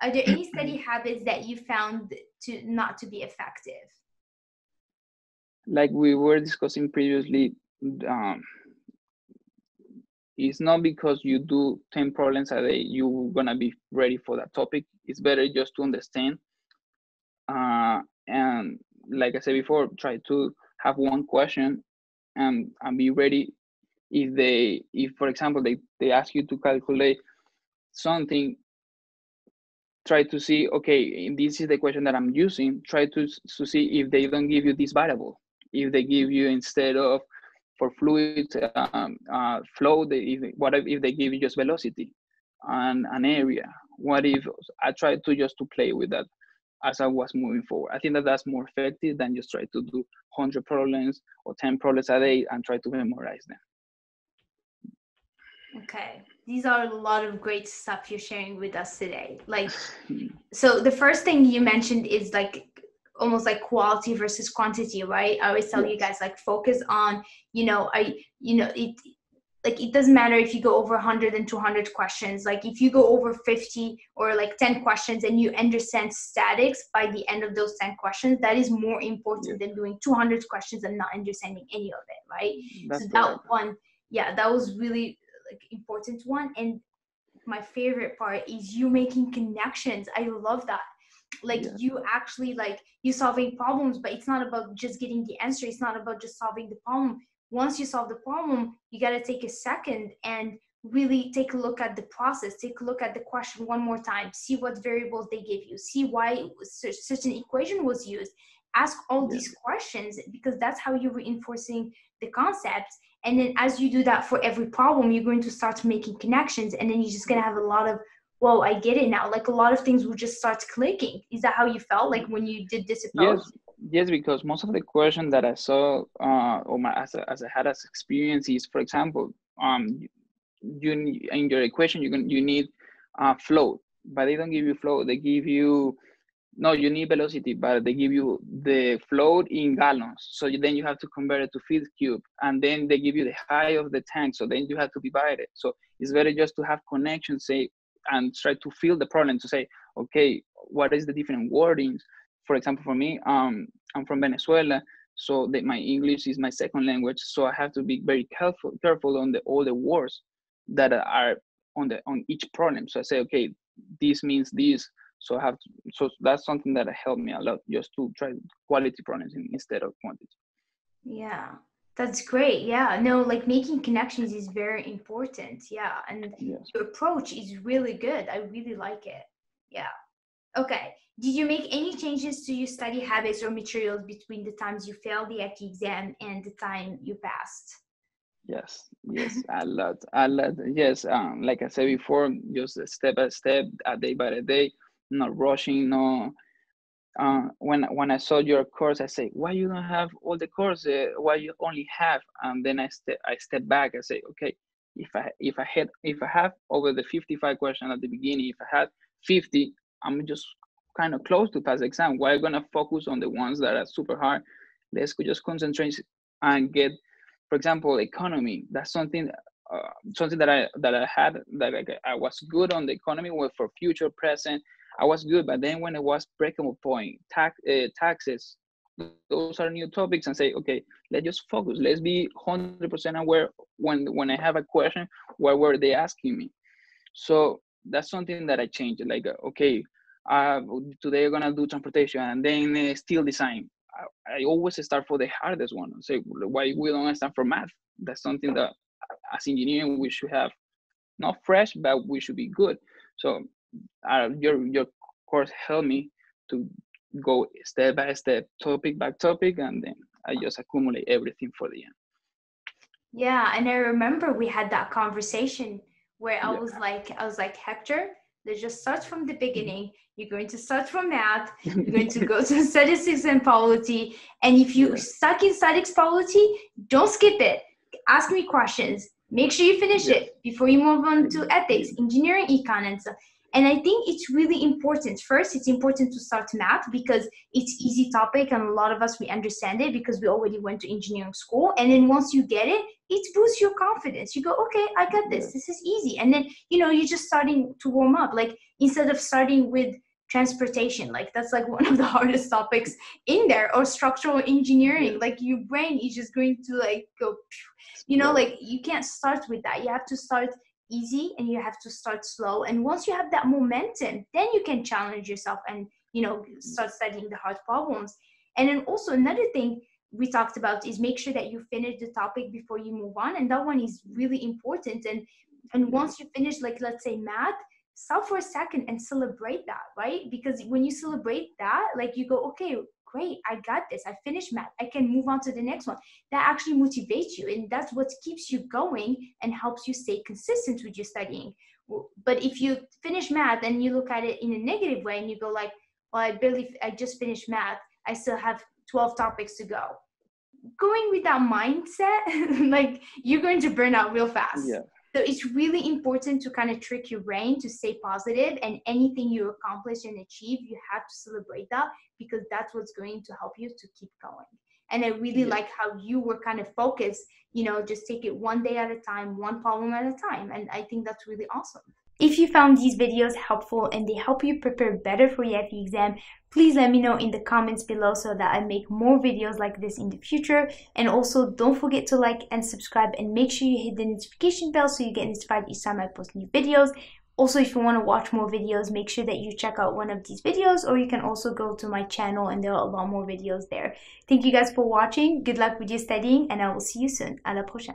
Are there any study habits that you found to not to be effective? Like we were discussing previously, it's not because you do 10 problems a day, you're gonna be ready for that topic. It's better just to understand. And like I said before, try to have one question and be ready. If for example, they ask you to calculate something, try to see, okay, this is the question that I'm using. Try to see if they don't give you this variable. If they give you instead of for fluid flow, what if they give you just velocity and an area? What if I try to just to play with that as I was moving forward? I think that that's more effective than just try to do 100 problems or 10 problems a day and try to memorize them. Okay, these are a lot of great stuff you're sharing with us today. Like, so the first thing you mentioned is like almost like quality versus quantity, right? I always tell you guys, like, focus on, it doesn't matter if you go over 100 and 200 questions. Like, if you go over 50 or like 10 questions and you understand statics by the end of those 10 questions, that is more important than doing 200 questions and not understanding any of it, right? That's so that one, yeah, that was really like important one. And my favorite part is you making connections. I love that. Like you actually, like, you solving problems, but it's not about just getting the answer. It's not about just solving the problem. Once you solve the problem, you got to take a second and really take a look at the process, take a look at the question one more time, see what variables they give you, see why certain equation was used. Ask all these questions, because that's how you're reinforcing the concepts. And then as you do that for every problem, you're going to start making connections, and then you're just going to have a lot of, whoa, I get it now. Like, a lot of things will just start clicking. Is that how you felt like when you did this approach? Yes, because most of the questions that I saw as I had as experience is, for example, in your equation, you need flow, but they don't give you flow. They give you, no, you need velocity, but they give you the flow in gallons. So then you have to convert it to feet cube, and then they give you the height of the tank. So then you have to divide it. So it's better just to have connections, say, and try to feel the problem, to say, okay, what is the different wordings? For example, for me, I'm from Venezuela, so that my English is my second language. So I have to be very careful on all the words that are on each problem. So I say, okay, this means this. So I have to, so that's something that helped me a lot, just to try quality problems instead of quantity. Yeah, that's great. Yeah, no, like, making connections is very important. Yeah, and your approach is really good. I really like it. Yeah. Okay. Did you make any changes to your study habits or materials between the times you failed the FE exam and the time you passed? Yes, a lot. Yes, like I said before, just step by step, day by day, not rushing. No, when I saw your course, I say, why you don't have all the courses? Why you only have? And then I step back. I say, okay, if I have over the 55 questions at the beginning, if I had 50, I'm just kind of close to pass exam. Why gonna focus on the ones that are super hard? Let's just concentrate and get. For example, economy. That's something that I had, that I was good on the economy. Well, for future, present, I was good. But then when it was breakable point, taxes, those are new topics, and say, okay, let's just focus. Let's be 100% aware when I have a question, what were they asking me? So that's something that I changed. Like, okay, today I'm gonna do transportation, and then steel design. I always start for the hardest one. I say, why we don't start for math? That's something that as engineering we should have, not fresh, but we should be good. So your course helped me to go step by step, topic by topic, and then I just accumulate everything for the end. Yeah, and I remember we had that conversation where I was like, Hector, let's just start from the beginning. You're going to start from math. You're going to go to statistics and polity. And if you stuck in statistics polity, don't skip it. Ask me questions. Make sure you finish it before you move on to ethics, engineering, econ, and stuff. And I think it's really important. First, it's important to start math because it's easy topic and a lot of us, we understand it because we already went to engineering school. And then once you get it, it boosts your confidence. You go, okay, I got this. This is easy. And then, you know, you're just starting to warm up. Like instead of starting with transportation, like that's like one of the hardest topics in there, or structural engineering, like your brain is just going to like go, you know, like you can't start with that. You have to start easy and you have to start slow, and once you have that momentum, then you can challenge yourself and, you know, start studying the hard problems. And then also another thing we talked about is make sure that you finish the topic before you move on, and that one is really important. And once you finish, like let's say math, stop for a second and celebrate that, right? Because when you celebrate that, like you go, okay, great, I got this, I finished math, I can move on to the next one. That actually motivates you, and that's what keeps you going and helps you stay consistent with your studying. But if you finish math and you look at it in a negative way and you go like, well, I just finished math, I still have 12 topics to go. Going with that mindset, like you're going to burn out real fast. Yeah. So it's really important to kind of trick your brain to stay positive, and anything you accomplish and achieve, you have to celebrate that because that's what's going to help you to keep going. And I really like how you were kind of focused, you know, just take it one day at a time, one problem at a time. And I think that's really awesome. If you found these videos helpful and they help you prepare better for your FE exam, please let me know in the comments below so that I make more videos like this in the future. And also don't forget to like and subscribe, and make sure you hit the notification bell so you get notified each time I post new videos. Also, if you want to watch more videos, make sure that you check out one of these videos, or you can also go to my channel and there are a lot more videos there. Thank you guys for watching. Good luck with your studying, and I will see you soon. À la prochaine.